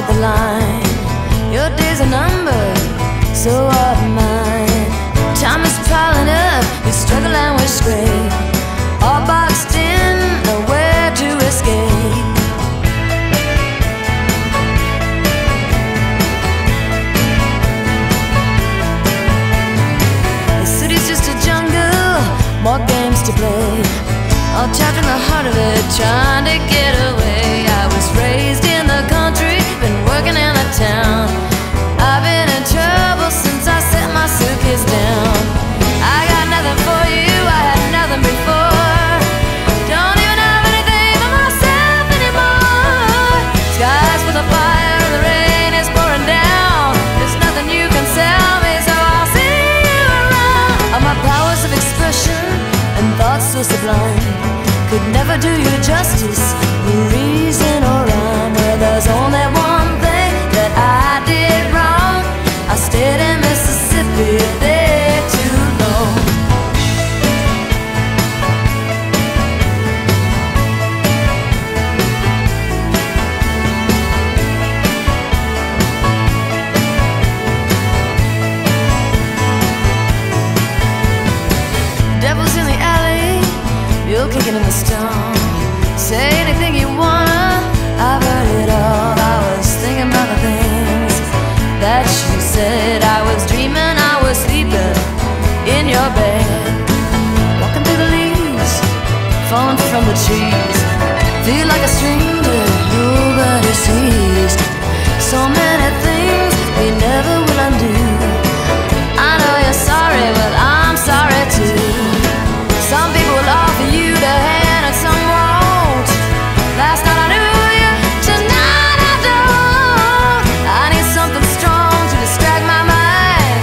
draw the line. Your days are numbered, so are mine. Time is piling up, we struggle and we scrape, all boxed in, nowhere to escape. The city's just a jungle, more games to play, all trapped in the heart of it, trying to get away. I was raised in the country, been working in a town. I've been in trouble since I set my suitcase down. I got nothing for you, I had nothing before. Don't even have anything for myself anymore. Skies with a fire, the rain is pouring down. There's nothing you can sell me, so I'll see you around. All my powers of expression and thoughts so sublime could never do you justice, the reason or rhyme. Where there's only one thing that I did wrong, I stayed in Mississippi there too long. The devil's in the alley, you're kicking in the storm. Say anything you wanna, I've heard it all. I was thinking about the things that you said. I was dreaming, I was sleeping in your bed, walking through the leaves, falling from the trees. Feel like a stranger nobody sees. So many things we never will undo. I know you're sorry, but I'm sorry too. Some people will offer you their hand and some won't. Last night I knew you, tonight I don't. I need something strong to distract my mind.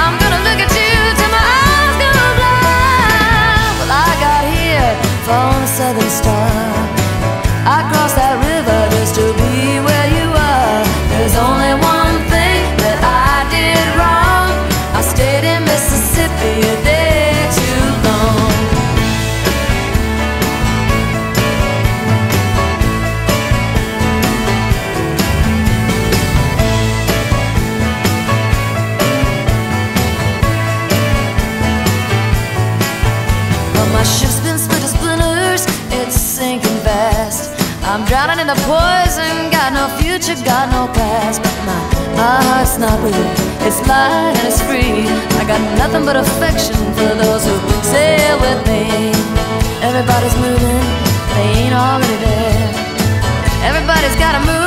I'm gonna look at you till my eyes go blind. Well, I got here from the Southern Star. I crossed that river just to be where you are. There's only one thing that I did wrong. I stayed in Mississippi a day too long. But my ship's been split to splinters, it's sinking fast. I'm drowning in the poison, got no future, got no past. But my heart's not real, it's light and it's free. I got nothing but affection for those who sail with me. Everybody's moving, they ain't already there. Everybody's gotta move.